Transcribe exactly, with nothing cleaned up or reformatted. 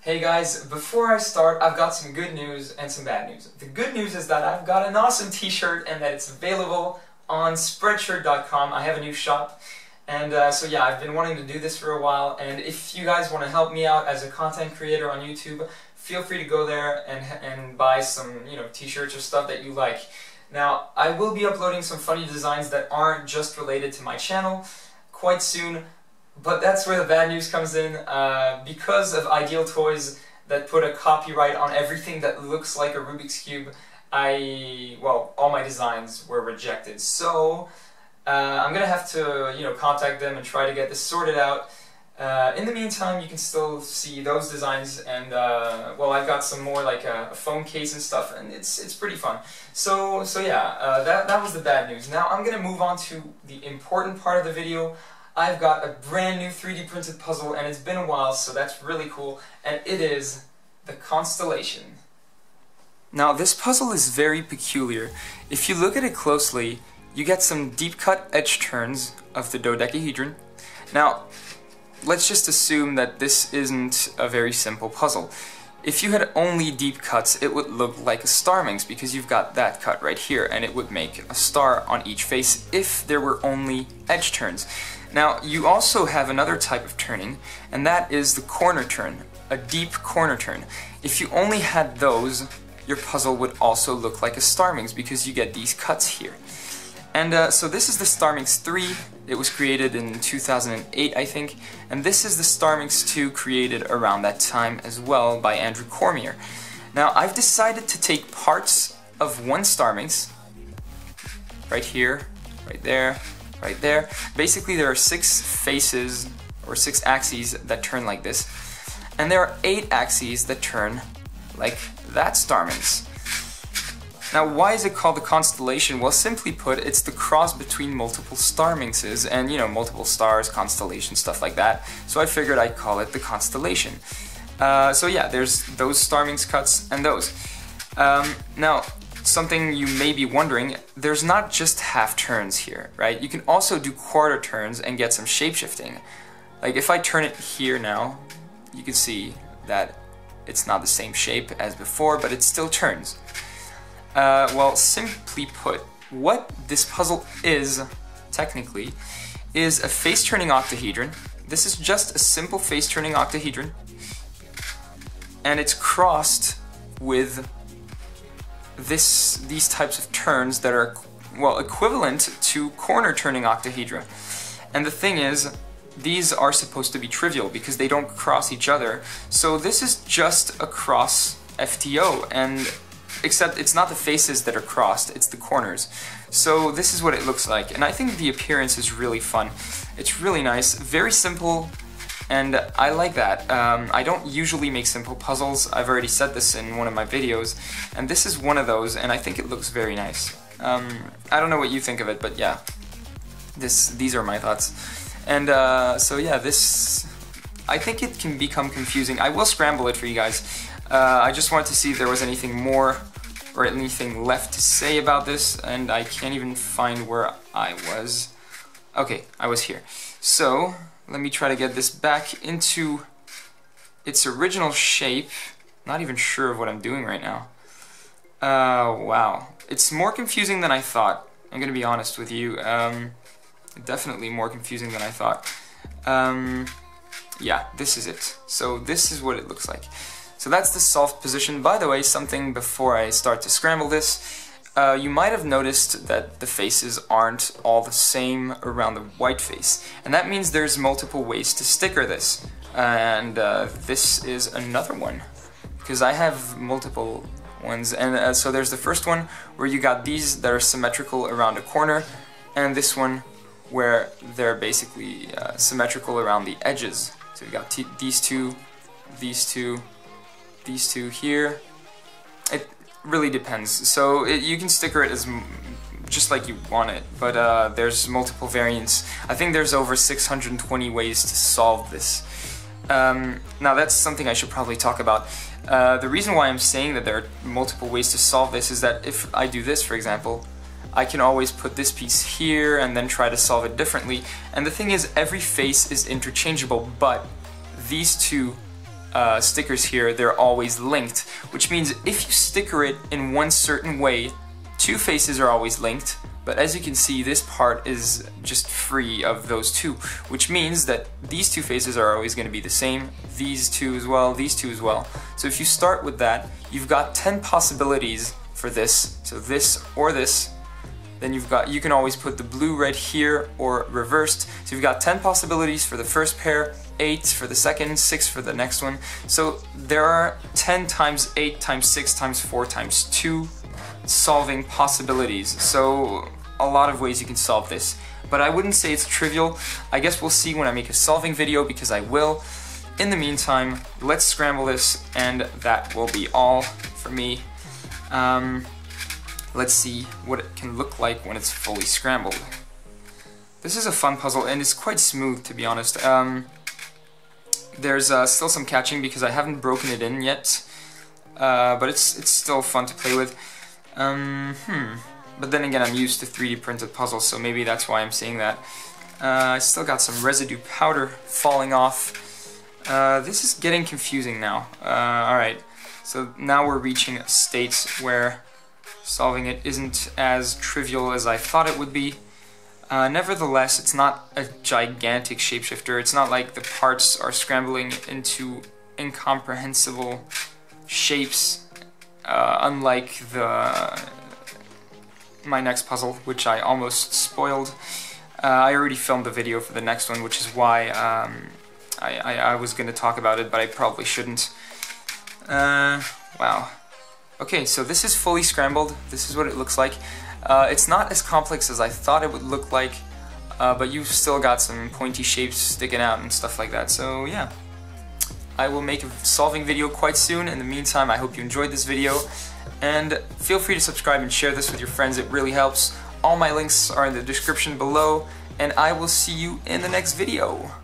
Hey guys, before I start, I've got some good news and some bad news. The good news is that I've got an awesome t-shirt and that it's available on Spreadshirt dot com. I have a new shop, and uh, so yeah, I've been wanting to do this for a while, and if you guys want to help me out as a content creator on YouTube, feel free to go there and, and buy some, you know, t-shirts or stuff that you like. Now, I will be uploading some funny designs that aren't just related to my channel quite soon. But that's where the bad news comes in. Uh, because of Ideal Toys that put a copyright on everything that looks like a Rubik's Cube, I, well, all my designs were rejected. So, uh, I'm gonna have to, you know, contact them and try to get this sorted out. Uh, in the meantime, you can still see those designs, and, uh, well, I've got some more, like, a, a phone case and stuff, and it's it's pretty fun. So, so yeah, uh, that, that was the bad news. Now, I'm gonna move on to the important part of the video. I've got a brand new three D printed puzzle, and it's been a while, so that's really cool, and it is the Constellation. Now, this puzzle is very peculiar. If you look at it closely, you get some deep-cut edge turns of the dodecahedron. Now, let's just assume that this isn't a very simple puzzle. If you had only deep cuts, it would look like a Starminx, because you've got that cut right here, and it would make a star on each face if there were only edge turns. Now, you also have another type of turning, and that is the corner turn, a deep corner turn. If you only had those, your puzzle would also look like a Starminx, because you get these cuts here. And uh, so this is the Starminx three, it was created in two thousand eight, I think, and this is the Starminx two created around that time as well by Andrew Cormier. Now, I've decided to take parts of one Starminx, right here, right there, right there. Basically, there are six faces, or six axes, that turn like this, and there are eight axes that turn like that Starminx. Now, why is it called the Constellation? Well, simply put, it's the cross between multiple Starminxes and, you know, multiple stars, constellations, stuff like that. So I figured I'd call it the Constellation. Uh, so yeah, there's those Starminx cuts and those. Um, now, something you may be wondering, there's not just half turns here, right? You can also do quarter turns and get some shape-shifting. Like, if I turn it here now, you can see that it's not the same shape as before, but it still turns. Uh, well, simply put, what this puzzle is, technically, is a face-turning octahedron. This is just a simple face-turning octahedron, and it's crossed with this these types of turns that are, well, equivalent to corner-turning octahedra. And the thing is, these are supposed to be trivial because they don't cross each other, so this is just a cross F T O, and except it's not the faces that are crossed, it's the corners. So this is what it looks like, and I think the appearance is really fun. It's really nice, very simple, and I like that. Um, I don't usually make simple puzzles, I've already said this in one of my videos, and this is one of those, and I think it looks very nice. Um, I don't know what you think of it, but yeah, this these are my thoughts. And uh, so yeah, this, I think it can become confusing. I will scramble it for you guys. Uh, I just wanted to see if there was anything more or anything left to say about this, and I can't even find where I was. Okay, I was here. So, let me try to get this back into its original shape. Not even sure of what I'm doing right now. Uh, wow. It's more confusing than I thought. I'm gonna be honest with you. Um, definitely more confusing than I thought. Um, yeah, this is it. So, this is what it looks like. So that's the soft position. By the way, something before I start to scramble this, uh, you might have noticed that the faces aren't all the same around the white face, and that means there's multiple ways to sticker this. And uh, this is another one, because I have multiple ones, and uh, so there's the first one where you got these that are symmetrical around a corner, and this one where they're basically uh, symmetrical around the edges. So you got t these two, these two, these two here. It really depends. So it, you can sticker it as m just like you want it, but uh, there's multiple variants. I think there's over six hundred twenty ways to solve this. Um, now that's something I should probably talk about. Uh, the reason why I'm saying that there are multiple ways to solve this is that if I do this, for example, I can always put this piece here and then try to solve it differently. And the thing is, every face is interchangeable, but these two uh, stickers here, they're always linked, which means if you sticker it in one certain way, two faces are always linked, but as you can see, this part is just free of those two, which means that these two faces are always going to be the same, these two as well, these two as well. So if you start with that, you've got ten possibilities for this, so this or this. Then you've got, you can always put the blue red here or reversed. So you've got ten possibilities for the first pair, eight for the second, six for the next one. So there are ten times eight times six times four times two solving possibilities. So a lot of ways you can solve this. But I wouldn't say it's trivial. I guess we'll see when I make a solving video, because I will. In the meantime, let's scramble this, and that will be all for me. Um, Let's see what it can look like when it's fully scrambled. This is a fun puzzle, and it's quite smooth, to be honest. Um, there's uh, still some catching because I haven't broken it in yet, uh, but it's it's still fun to play with. Um, hmm. But then again, I'm used to three D printed puzzles, so maybe that's why I'm saying that. Uh, I still got some residue powder falling off. Uh, this is getting confusing now. Uh, all right, so now we're reaching a state where solving it isn't as trivial as I thought it would be. Uh, nevertheless, it's not a gigantic shapeshifter. It's not like the parts are scrambling into incomprehensible shapes, uh, unlike the my next puzzle, which I almost spoiled. Uh, I already filmed the video for the next one, which is why um, I, I, I was going to talk about it, but I probably shouldn't. Uh, wow. Okay, so this is fully scrambled. This is what it looks like. Uh, it's not as complex as I thought it would look like, uh, but you've still got some pointy shapes sticking out and stuff like that, so yeah. I will make a solving video quite soon. In the meantime, I hope you enjoyed this video, and feel free to subscribe and share this with your friends. It really helps. All my links are in the description below, and I will see you in the next video.